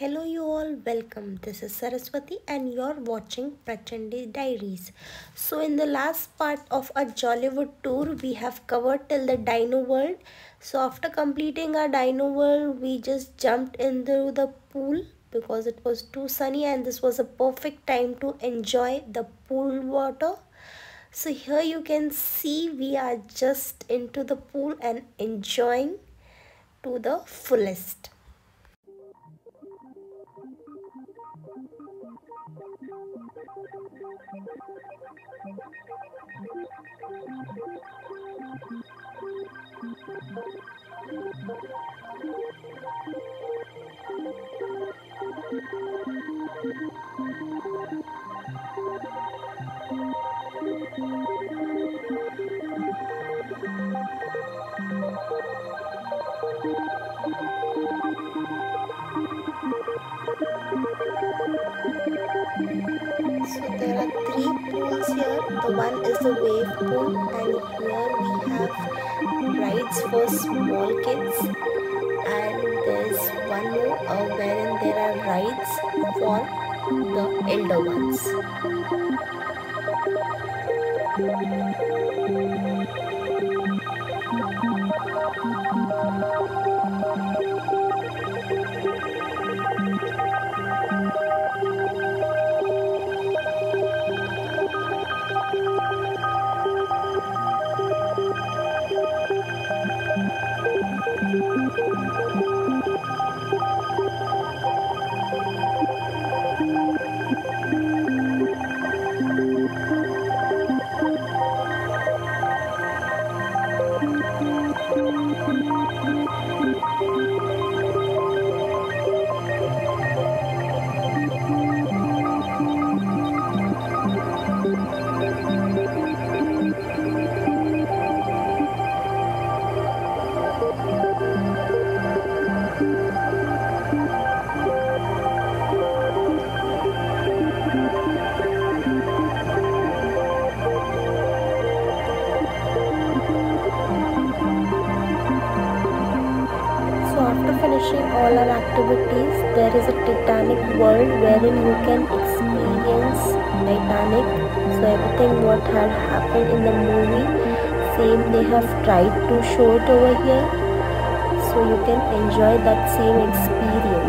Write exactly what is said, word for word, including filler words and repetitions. Hello you all, welcome. This is Saraswati and you're watching Prachandi Diaries. So in the last part of our Jollywood tour, we have covered till the Dino World. So after completing our Dino World, we just jumped into the pool because it was too sunny and this was a perfect time to enjoy the pool water. So here you can see we are just into the pool and enjoying to the fullest. So there are three pools here. The one is the wave pool, and here we have rides for small kids, and there's one more uh, wherein there are rides for the elder ones. All our activities, there is a Titanic World wherein you can experience Titanic. So everything what had happened in the movie, same they have tried to show it over here, so you can enjoy that same experience.